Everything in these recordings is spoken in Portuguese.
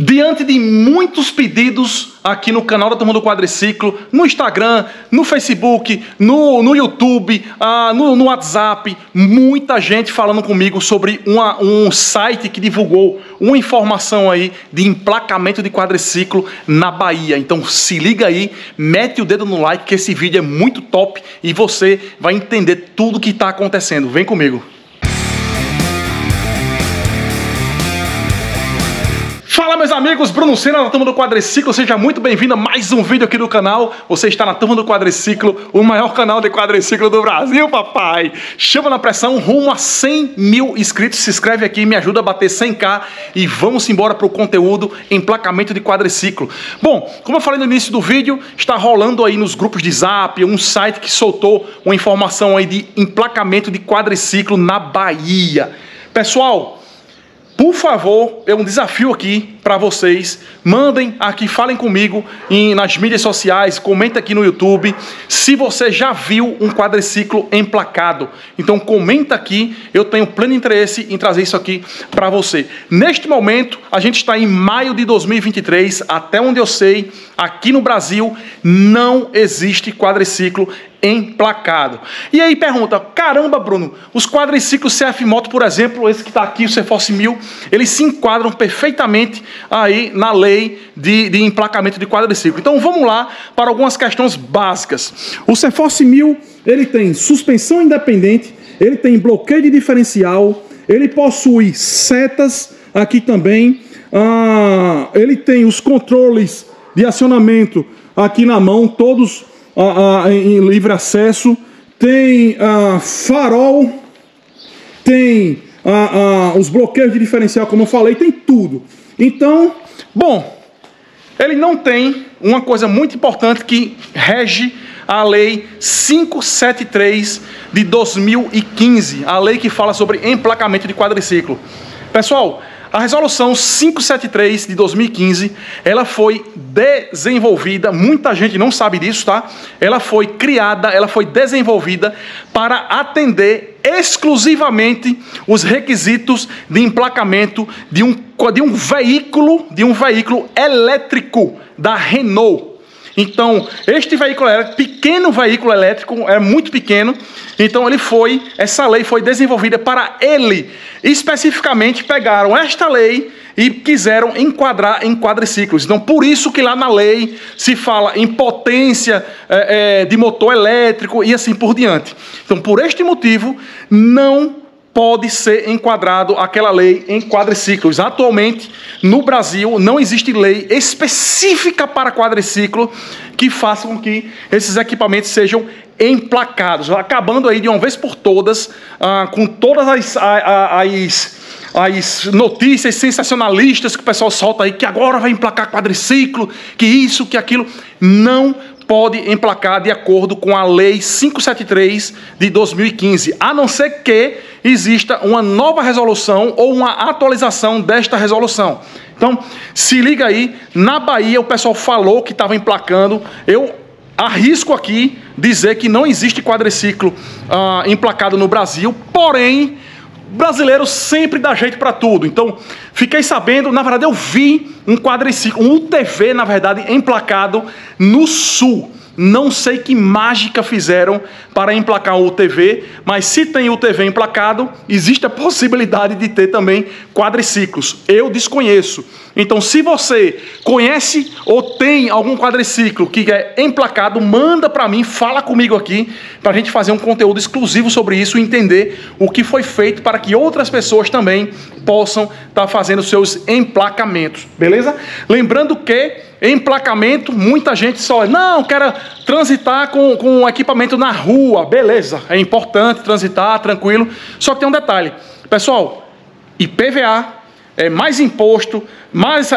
Diante de muitos pedidos aqui no canal da Turma do Quadriciclo, no Instagram, no Facebook, no YouTube, no WhatsApp, muita gente falando comigo sobre um site que divulgou uma informação aí de emplacamento de quadriciclo na Bahia. Então se liga aí, mete o dedo no like que esse vídeo é muito top e você vai entender tudo que está acontecendo. Vem comigo. Fala meus amigos, Bruno Senna na Turma do Quadriciclo, seja muito bem-vindo a mais um vídeo aqui do canal. Você está na Turma do Quadriciclo, o maior canal de quadriciclo do Brasil, papai. Chama na pressão, rumo a 100 mil inscritos, se inscreve aqui, me ajuda a bater 100k e vamos embora para o conteúdo emplacamento de quadriciclo. Bom, como eu falei no início do vídeo, está rolando aí nos grupos de zap, um site que soltou uma informação aí de emplacamento de quadriciclo na Bahia. Pessoal, por favor, é um desafio aqui para vocês, mandem aqui, falem comigo nas mídias sociais, comenta aqui no YouTube se você já viu um quadriciclo emplacado. Então comenta aqui, eu tenho pleno interesse em trazer isso aqui para você. Neste momento, a gente está em maio de 2023, até onde eu sei, aqui no Brasil não existe quadriciclo emplacado. E aí pergunta, caramba Bruno, os quadriciclos CFMoto, por exemplo, esse que está aqui, o CFORCE 1000, eles se enquadram perfeitamente aí na lei de emplacamento de quadriciclo. Então vamos lá para algumas questões básicas. O CFORCE 1000, ele tem suspensão independente, ele tem bloqueio de diferencial, ele possui setas aqui também, ele tem os controles de acionamento aqui na mão, todos em livre acesso, tem farol, tem os bloqueios de diferencial, como eu falei, tem tudo. Então, bom, ele não tem uma coisa muito importante que rege a Lei 573 de 2015, a lei que fala sobre emplacamento de quadriciclo. Pessoal, a resolução 573 de 2015, ela foi desenvolvida, muita gente não sabe disso, tá? Ela foi criada, ela foi desenvolvida para atender exclusivamente os requisitos de emplacamento de um veículo elétrico da Renault. Então, este veículo era pequeno, veículo elétrico, é muito pequeno. Então, essa lei foi desenvolvida para ele. Especificamente, pegaram esta lei e quiseram enquadrar em quadriciclos. Então, por isso que lá na lei se fala em potência de motor elétrico e assim por diante. Então, por este motivo, não pode ser enquadrado aquela lei em quadriciclos. Atualmente, no Brasil, não existe lei específica para quadriciclo que faça com que esses equipamentos sejam emplacados. Acabando aí de uma vez por todas, com todas as notícias sensacionalistas que o pessoal solta aí, que agora vai emplacar quadriciclo, que isso, que aquilo, não pode emplacar de acordo com a Lei 573 de 2015, a não ser que exista uma nova resolução ou uma atualização desta resolução. Então, se liga aí, na Bahia o pessoal falou que estava emplacando, eu arrisco aqui dizer que não existe quadriciclo emplacado no Brasil, porém, brasileiro sempre dá jeito para tudo. Então, fiquei sabendo, na verdade eu vi um quadriciclo, um UTV, na verdade, emplacado no Sul. Não sei que mágica fizeram para emplacar o UTV, mas se tem UTV emplacado, existe a possibilidade de ter também quadriciclos. Eu desconheço. Então, se você conhece ou tem algum quadriciclo que é emplacado, manda para mim, fala comigo aqui, para a gente fazer um conteúdo exclusivo sobre isso e entender o que foi feito para que outras pessoas também possam estar fazendo seus emplacamentos, beleza? Lembrando que emplacamento, muita gente só, não, quero transitar com o equipamento na rua, beleza, é importante transitar, tranquilo, só que tem um detalhe, pessoal, IPVA, mais imposto, mais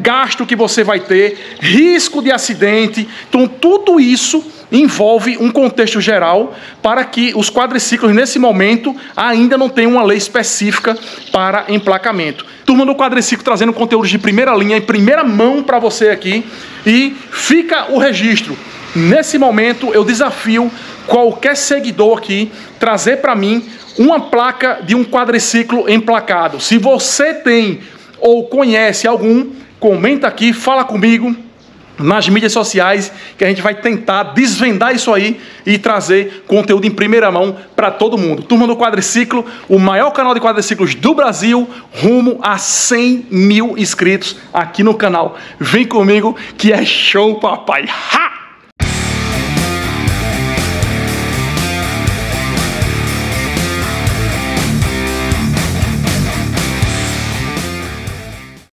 gasto que você vai ter, risco de acidente, então tudo isso envolve um contexto geral para que os quadriciclos, nesse momento, ainda não tenham uma lei específica para emplacamento. Turma do Quadriciclo trazendo conteúdos de primeira linha, em primeira mão para você aqui. E fica o registro. Nesse momento, eu desafio qualquer seguidor aqui trazer para mim uma placa de um quadriciclo emplacado. Se você tem ou conhece algum, comenta aqui, fala comigo nas mídias sociais, que a gente vai tentar desvendar isso aí e trazer conteúdo em primeira mão para todo mundo. Turma do Quadriciclo, o maior canal de quadriciclos do Brasil, rumo a 100 mil inscritos aqui no canal. Vem comigo que é show, papai! Ha!